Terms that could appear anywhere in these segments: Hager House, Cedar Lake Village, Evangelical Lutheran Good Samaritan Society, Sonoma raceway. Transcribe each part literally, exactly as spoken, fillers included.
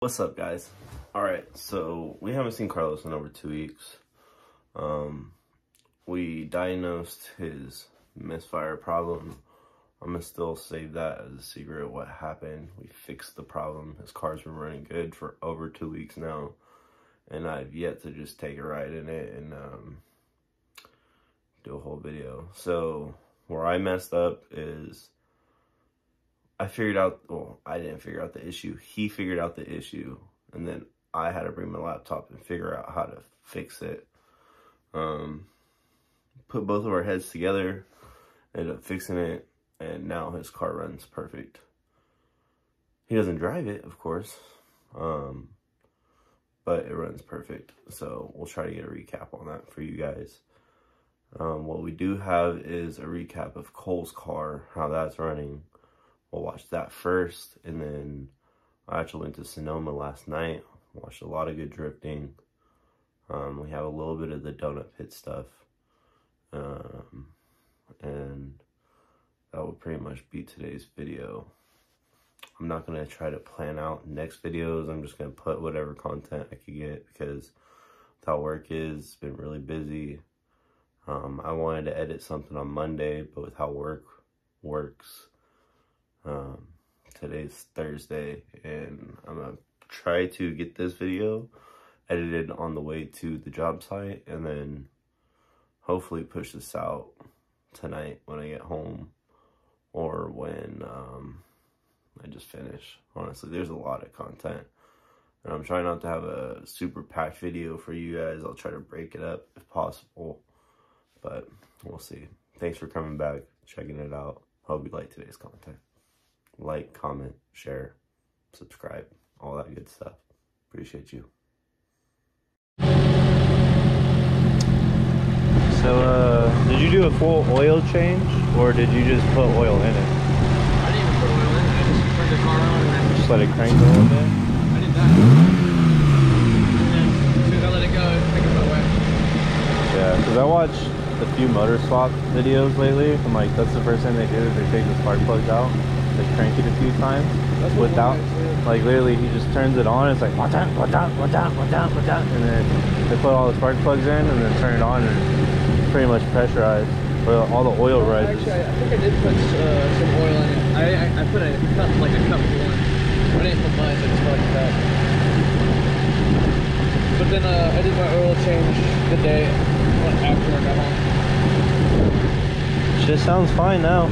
What's up, guys? All right, so we haven't seen Carlos in over two weeks. Um, we diagnosed his misfire problem. I'm gonna still save that as a secret what happened. We fixed the problem. His car's been running good for over two weeks now, and I've yet to just take a ride in it and um, do a whole video. So where I messed up is I figured out, well, I didn't figure out the issue. He figured out the issue, and then I had to bring my laptop and figure out how to fix it. Um, put both of our heads together, ended up fixing it, and now his car runs perfect. He doesn't drive it, of course, um, but it runs perfect. So we'll try to get a recap on that for you guys. Um, what we do have is a recap of Cole's car, how that's running. We'll watch that first, and then I actually went to Sonoma last night, watched a lot of good drifting. Um, we have a little bit of the donut pit stuff, um, and that will pretty much be today's video. I'm not going to try to plan out next videos. I'm just going to put whatever content I could get, because that work is been really busy. Um, I wanted to edit something on Monday, but with how work works, Um, today's Thursday, and I'm gonna try to get this video edited on the way to the job site, and then hopefully push this out tonight when I get home, or when um, I just finish. Honestly, there's a lot of content, and I'm trying not to have a super packed video for you guys. I'll try to break it up if possible, but we'll see. Thanks for coming back, checking it out. Hope you like today's content. Like, comment, share, subscribe, all that good stuff. Appreciate you. So, uh, did you do a full oil change, or did you just put oil in it? I didn't even put oil in it. I just turned the car on and then just let it crank a little bit. I did that. And then as soon as I let it go, I picked it up away. Yeah, because I watched a few motor swap videos lately. I'm like, that's the first thing they do, is they take the spark plugs out. They crank it a few times without, like, literally he just turns it on. It's like, what down, what down, what down, what down, what down, and then they put all the spark plugs in and then turn it on, and it's pretty much pressurized. Well, all the oil rises. Actually, I think I did put uh, some oil in it. I, I, I put a cup, like a cup of one. I didn't put mine, so it's fucked up. But then uh, I did my oil change the day after I got home. Shit sounds fine now.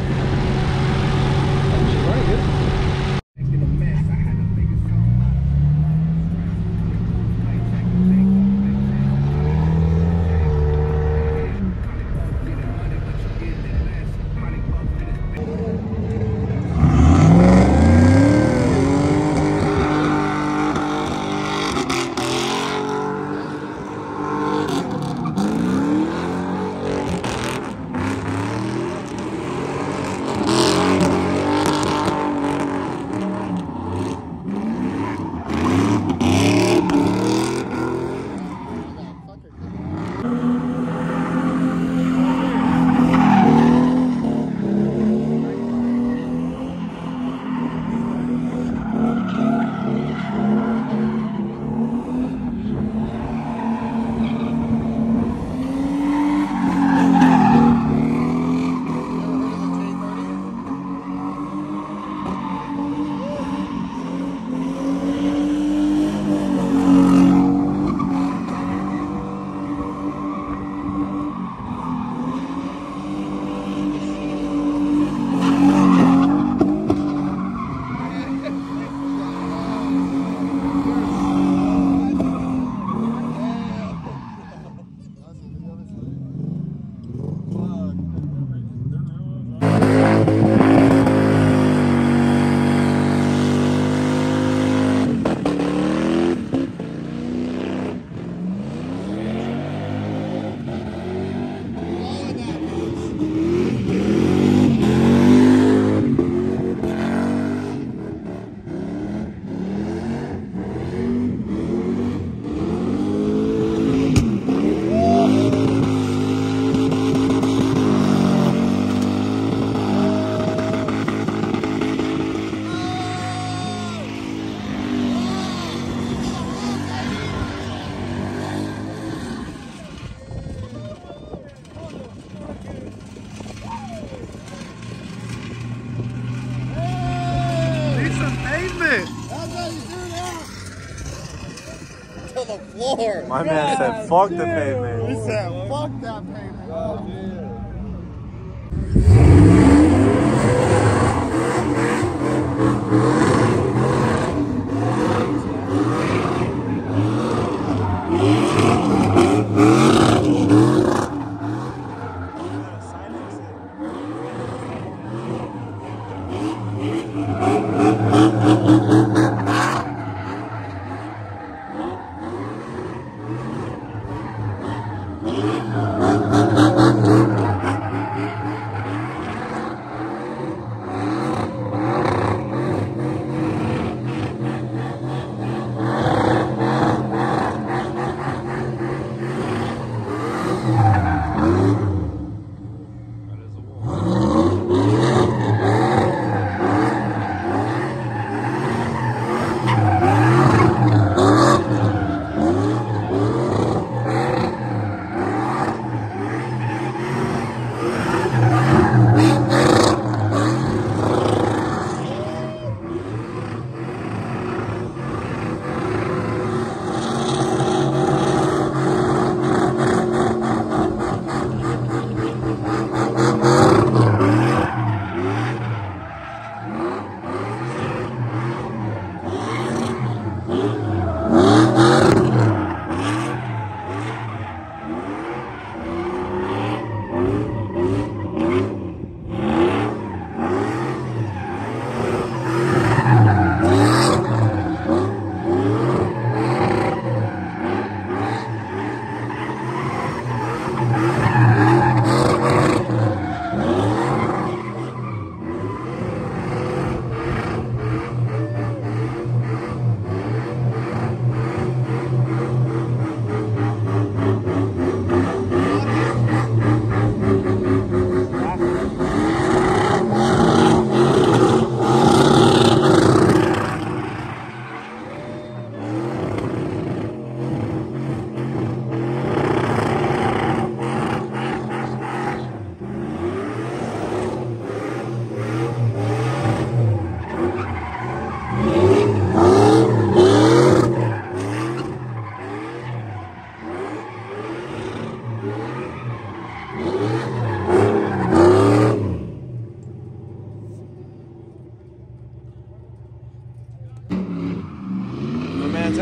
to the floor. My man said, fuck the pavement. He said, fuck that pavement. Oh, yeah.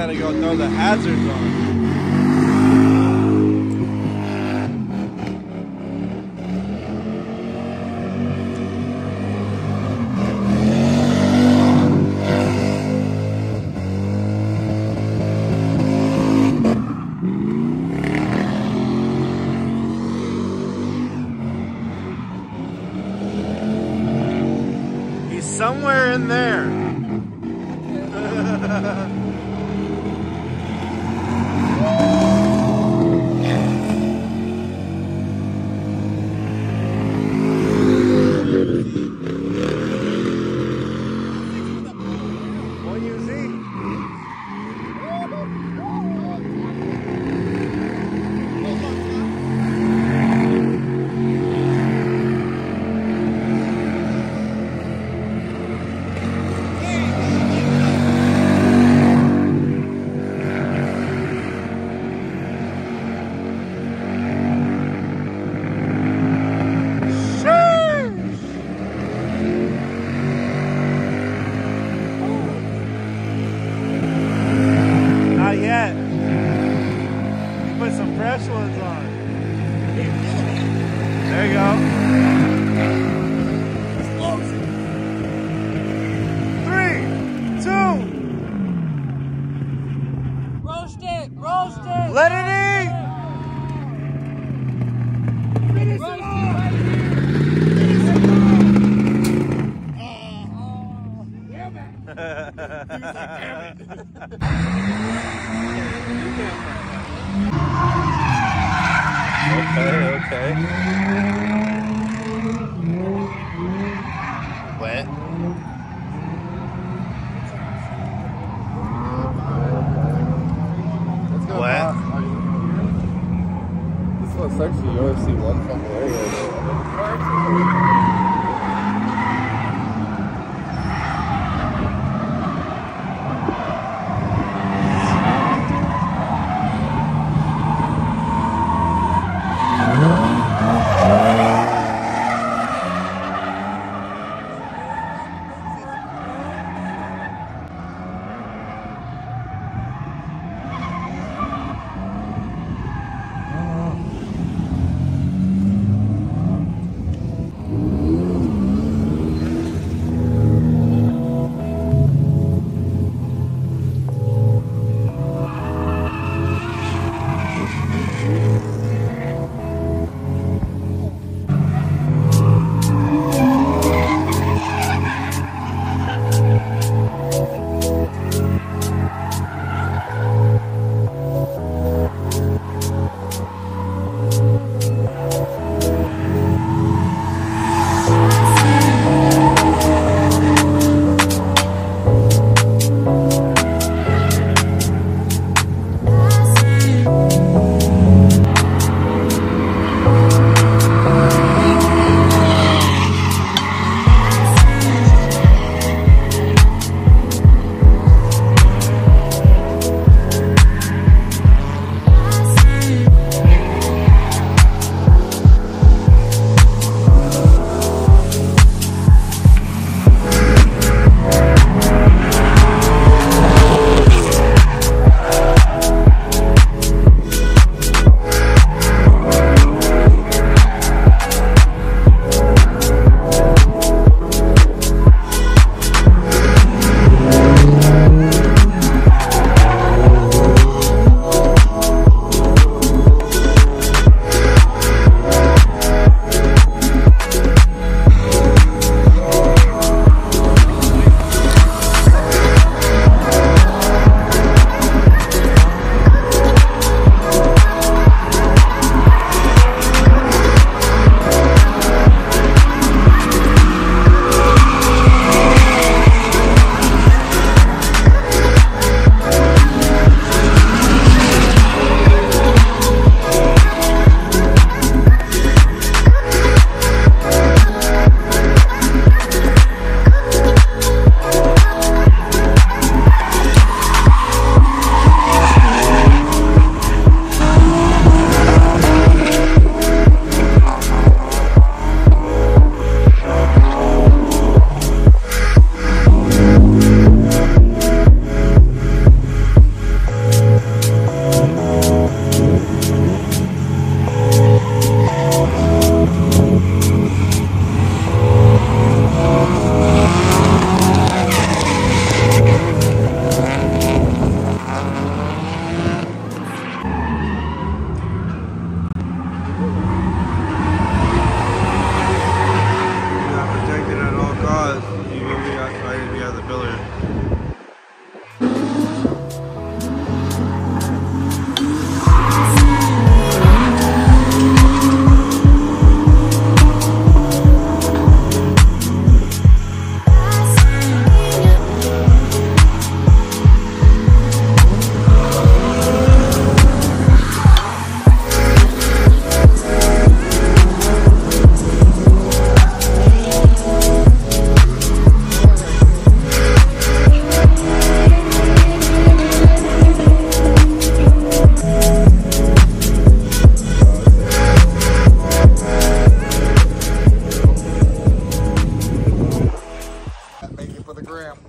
Had to go throw the hazards on. He's somewhere in there. Thank you for the gram.